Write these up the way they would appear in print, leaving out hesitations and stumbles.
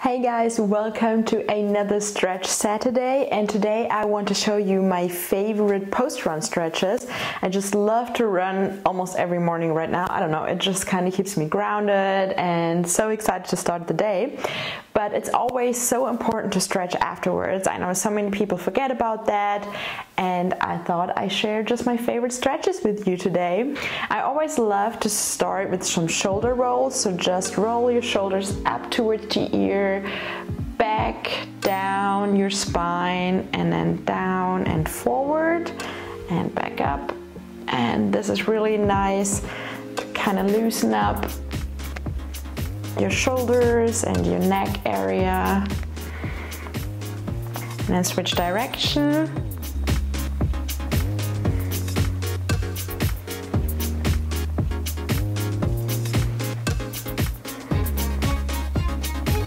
Hey guys, welcome to another stretch Saturday, and today I want to show you my favorite post-run stretches. I just love to run almost every morning right now. I don't know, it just kind of keeps me grounded and so excited to start the day. But it's always so important to stretch afterwards. I know so many people forget about that, and I thought I'd share just my favorite stretches with you today. I always love to start with some shoulder rolls, so just roll your shoulders up towards your ear, back, down your spine, and then down and forward, and back up. And this is really nice to kind of loosen up your shoulders and your neck area, and then switch direction.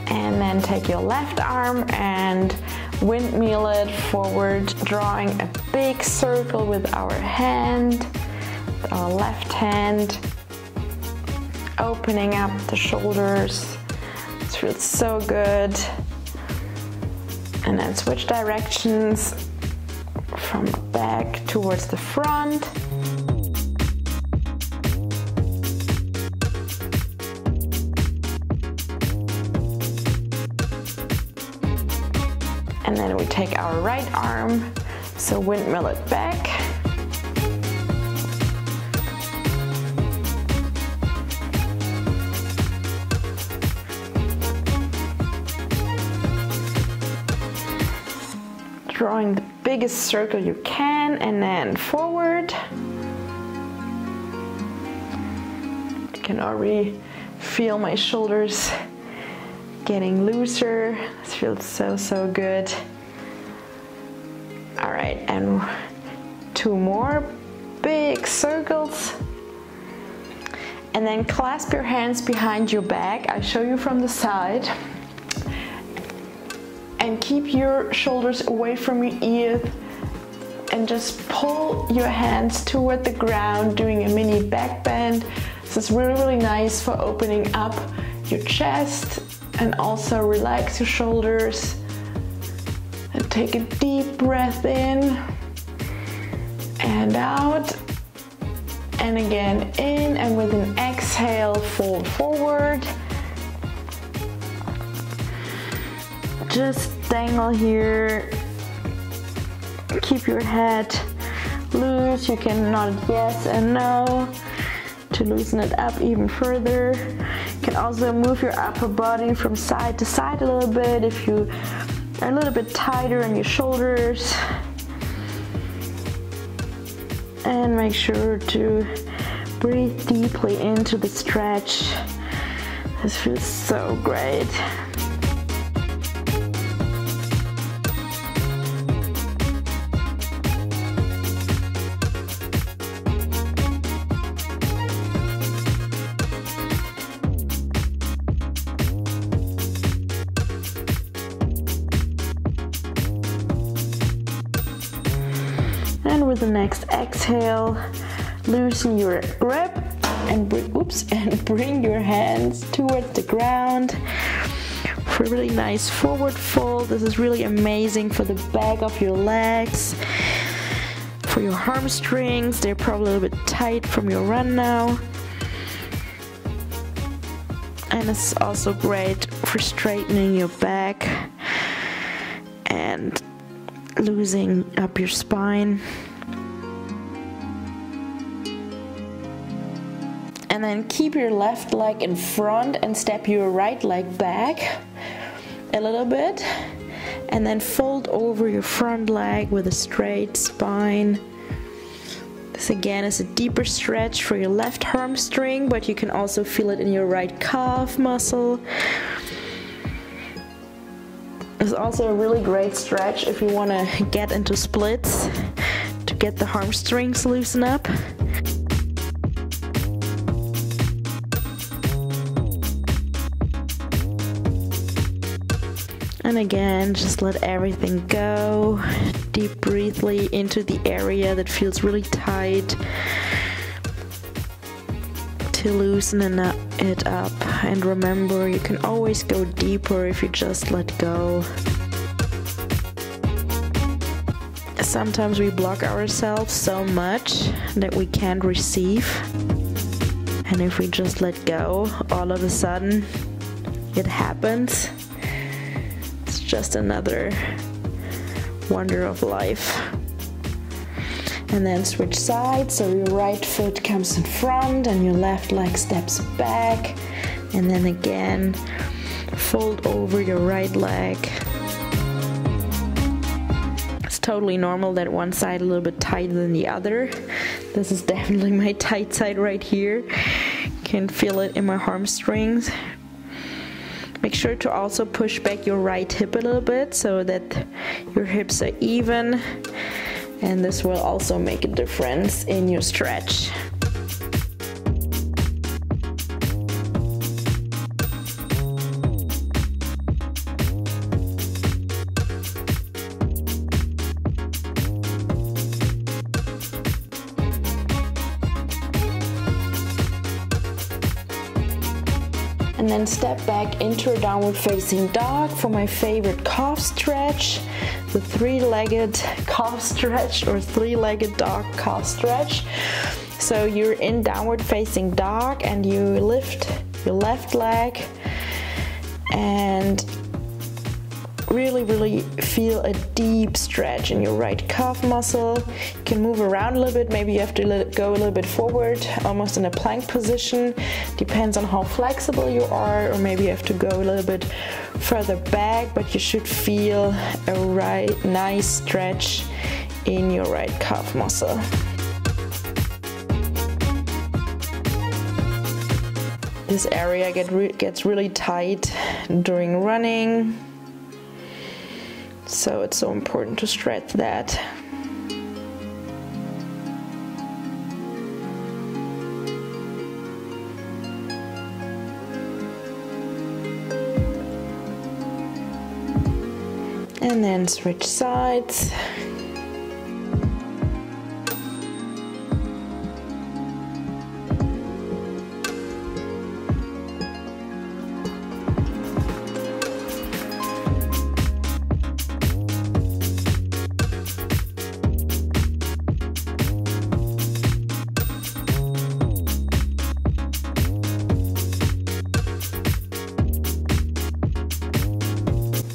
And then take your left arm and windmill it forward, drawing a big circle with our hand, with our left hand. Opening up the shoulders, it feels so good. And then switch directions from the back towards the front. And then we take our right arm, so windmill it back. Drawing the biggest circle you can, and then forward. I can already feel my shoulders getting looser. This feels so, so good. All right, and two more big circles. And then clasp your hands behind your back. I'll show you from the side. And keep your shoulders away from your ears and just pull your hands toward the ground, doing a mini back bend. This is really, really nice for opening up your chest, and also relax your shoulders and take a deep breath in and out, and again in, and with an exhale fold forward. Just dangle here, keep your head loose. You can nod yes and no to loosen it up even further. You can also move your upper body from side to side a little bit if you are a little bit tighter on your shoulders. And make sure to breathe deeply into the stretch. This feels so great. And with the next exhale, loosen your grip and bring your hands towards the ground for a really nice forward fold. This is really amazing for the back of your legs, for your hamstrings. They're probably a little bit tight from your run now. And it's also great for straightening your back and loosening up your spine. And then keep your left leg in front and step your right leg back a little bit, and then fold over your front leg with a straight spine. This again is a deeper stretch for your left hamstring, but you can also feel it in your right calf muscle. It's also a really great stretch if you want to get into splits to get the hamstrings loosen up. And again, just let everything go. Deep breathly into the area that feels really tight to loosen it up, and remember, you can always go deeper if you just let go. Sometimes we block ourselves so much that we can't receive, and if we just let go, all of a sudden it happens. It's just another wonder of life. And then switch sides, so your right foot comes in front and your left leg steps back, and then again fold over your right leg. It's totally normal that one side a little bit tighter than the other. This is definitely my tight side right here. Can feel it in my hamstrings. Make sure to also push back your right hip a little bit so that your hips are even. And this will also make a difference in your stretch. And then step back into a downward facing dog for my favorite calf stretch, the three-legged calf stretch or three-legged dog calf stretch. So you're in downward facing dog and you lift your left leg and really feel a deep stretch in your right calf muscle. You can move around a little bit, maybe you have to let it go a little bit forward, almost in a plank position, depends on how flexible you are, or maybe you have to go a little bit further back, but you should feel a nice stretch in your right calf muscle. This area gets really tight during running. So it's so important to stretch that. And then switch sides.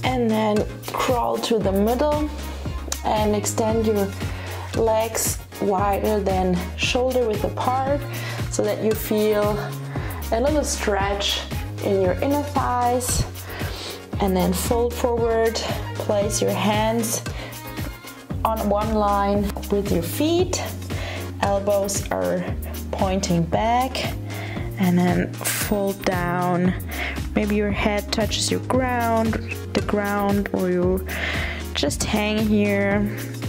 And then crawl to the middle and extend your legs wider than shoulder width apart so that you feel a little stretch in your inner thighs. And then fold forward, place your hands on one line with your feet, elbows are pointing back, and then fold down. Maybe your head touches your ground, or you just hang here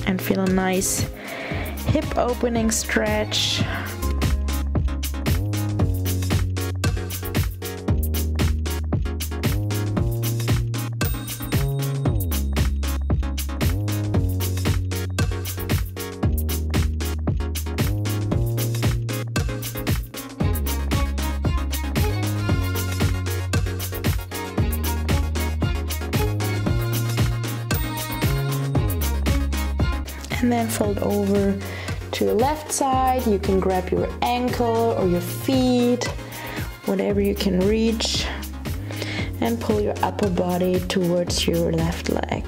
and feel a nice hip opening stretch. And then fold over to the left side. You can grab your ankle or your feet, whatever you can reach, and pull your upper body towards your left leg.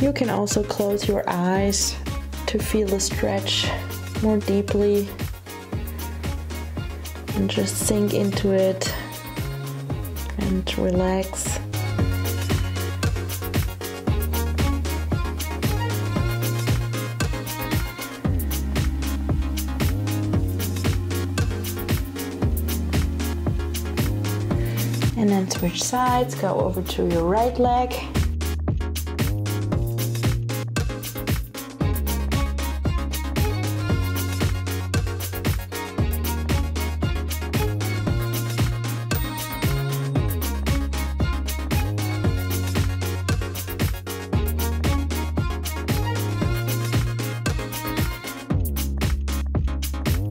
You can also close your eyes to feel the stretch more deeply and just sink into it. And relax. And then switch sides, go over to your right leg.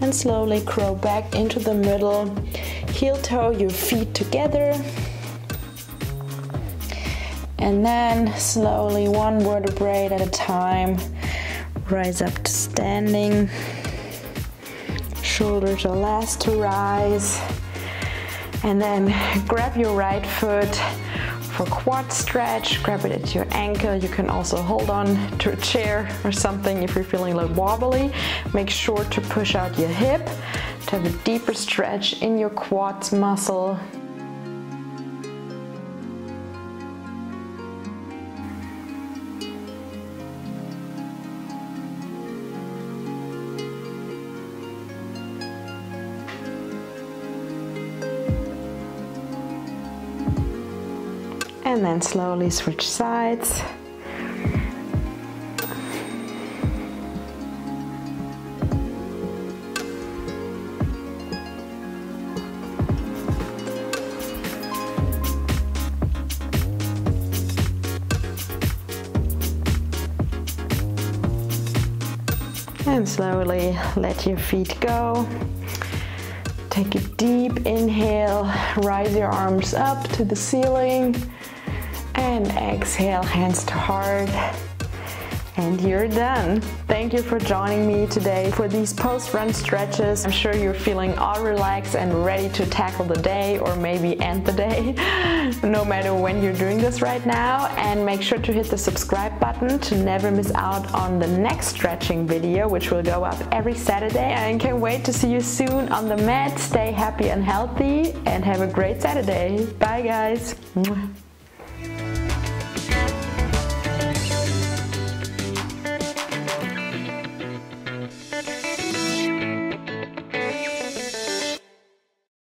and slowly crow back into the middle. Heel toe your feet together. And then slowly, one vertebrae at a time, rise up to standing. Shoulders are last to rise. And then grab your right foot for quad stretch, grab it at your ankle. You can also hold on to a chair or something if you're feeling a little wobbly. Make sure to push out your hip to have a deeper stretch in your quads muscle. And then slowly switch sides. And slowly let your feet go. Take a deep inhale, rise your arms up to the ceiling. And exhale, hands to heart. And you're done. Thank you for joining me today for these post-run stretches. I'm sure you're feeling all relaxed and ready to tackle the day or maybe end the day, no matter when you're doing this right now. And make sure to hit the subscribe button to never miss out on the next stretching video, which will go up every Saturday. And can't wait to see you soon on the mat. Stay happy and healthy and have a great Saturday. Bye guys.